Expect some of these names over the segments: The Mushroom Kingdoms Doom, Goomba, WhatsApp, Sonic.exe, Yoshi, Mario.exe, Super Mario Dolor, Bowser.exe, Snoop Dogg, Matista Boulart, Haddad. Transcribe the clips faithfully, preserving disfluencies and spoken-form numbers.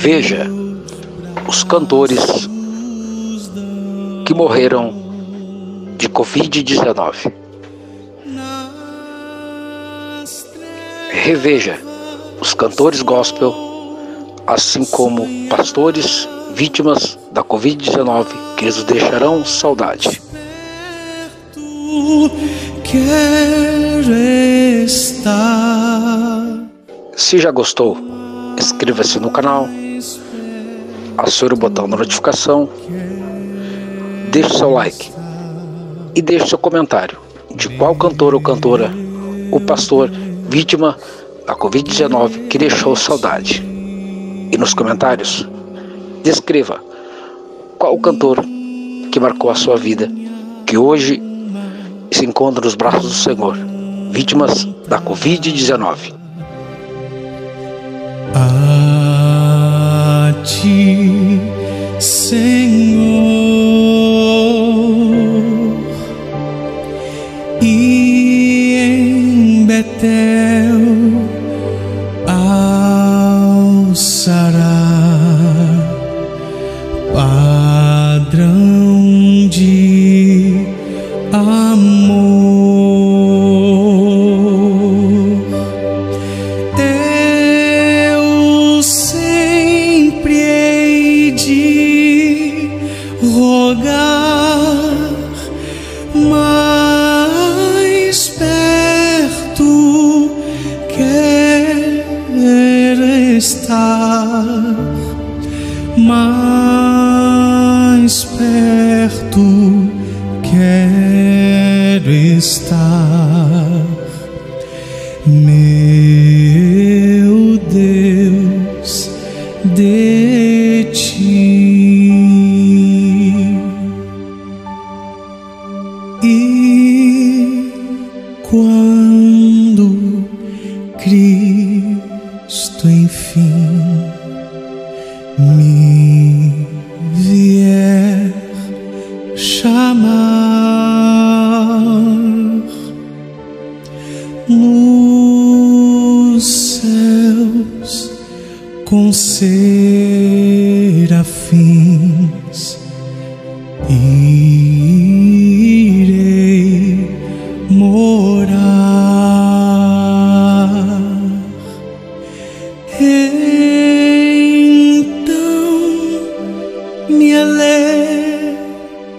Veja os cantores que morreram de covid dezenove. Reveja os cantores gospel, assim como pastores vítimas da covid dezenove, que eles deixarão saudade. Se já gostou, inscreva-se no canal, acione o botão da notificação, deixe seu like e deixe seu comentário de qual cantor ou cantora o pastor vítima da covid dezenove que deixou saudade. E nos comentários, descreva qual o cantor que marcou a sua vida, que hoje se encontra nos braços do Senhor, vítimas da covid dezenove. A ti, Senhor, e em Betel alçará padrão de amor. Eu sempre hei de rogar mais perto, quer estar mais perto, quero estar, meu Deus, de ti. E quando Cristo enfim me vier chamar, nos céus com serafins irei morar. Então me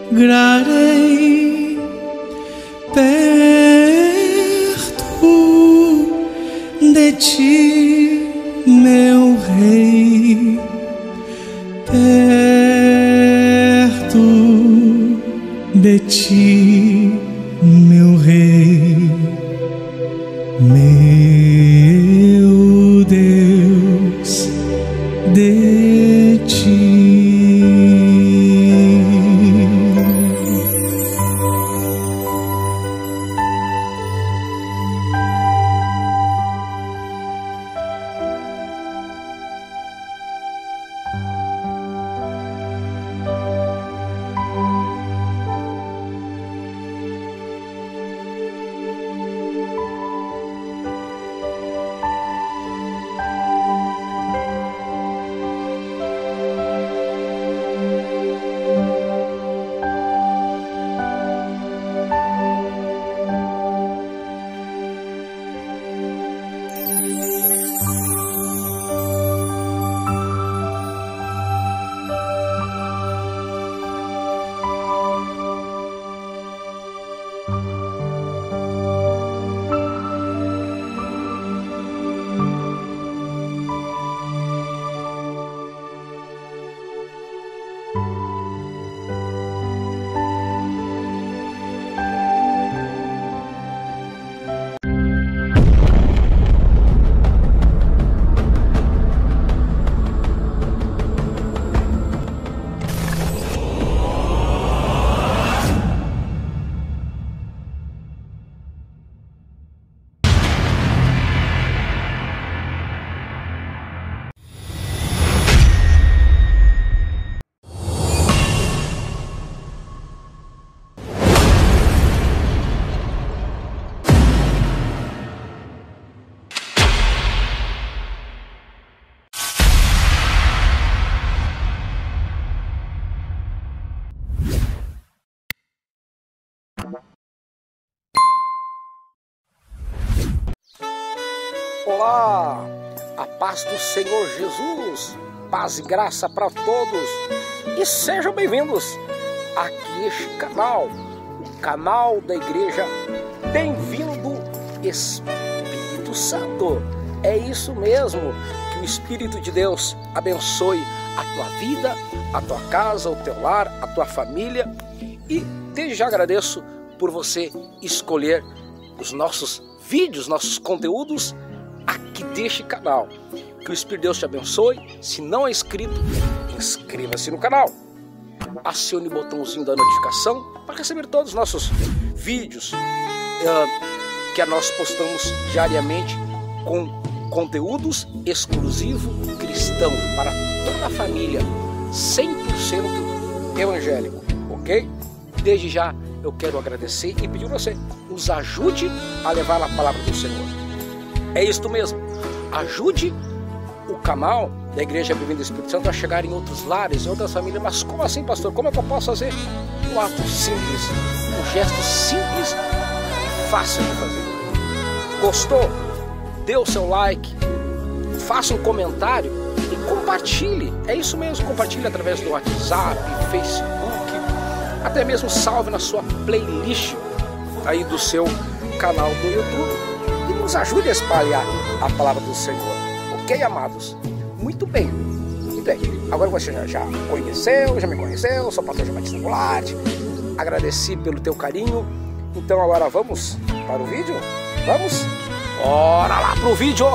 alegrarei de ti, meu Rei, perto de ti, meu Rei, meu Deus, de ti. Olá, a paz do Senhor Jesus, paz e graça para todos e sejam bem-vindos aqui neste canal, o canal da igreja. Bem-vindo, Espírito Santo, é isso mesmo, que o Espírito de Deus abençoe a tua vida, a tua casa, o teu lar, a tua família e desde já agradeço por você escolher os nossos vídeos, nossos conteúdos aqui deste canal. Que o Espírito de Deus te abençoe. Se não é inscrito, inscreva-se no canal. Acione o botãozinho da notificação para receber todos os nossos vídeos uh, que nós postamos diariamente com conteúdos exclusivos cristão para toda a família, cem por cento evangélico, ok? Desde já eu quero agradecer e pedir a você, nos ajude a levar a palavra do Senhor. É isto mesmo, ajude o canal da Igreja Bem-vinda do Espírito Santo a chegar em outros lares, em outras famílias. Mas como assim, pastor? Como é que eu posso fazer um ato simples, um gesto simples e fácil de fazer? Gostou? Dê o seu like, faça um comentário e compartilhe. É isso mesmo, compartilhe através do WhatsApp, Facebook, até mesmo salve na sua playlist aí do seu canal do YouTube e nos ajude a espalhar a palavra do Senhor, ok, amados? Muito bem, muito bem. Agora você já, já conheceu, já me conheceu, sou pastor Matista Boulart, agradeci pelo teu carinho. Então agora vamos para o vídeo? Vamos? Bora lá para o vídeo!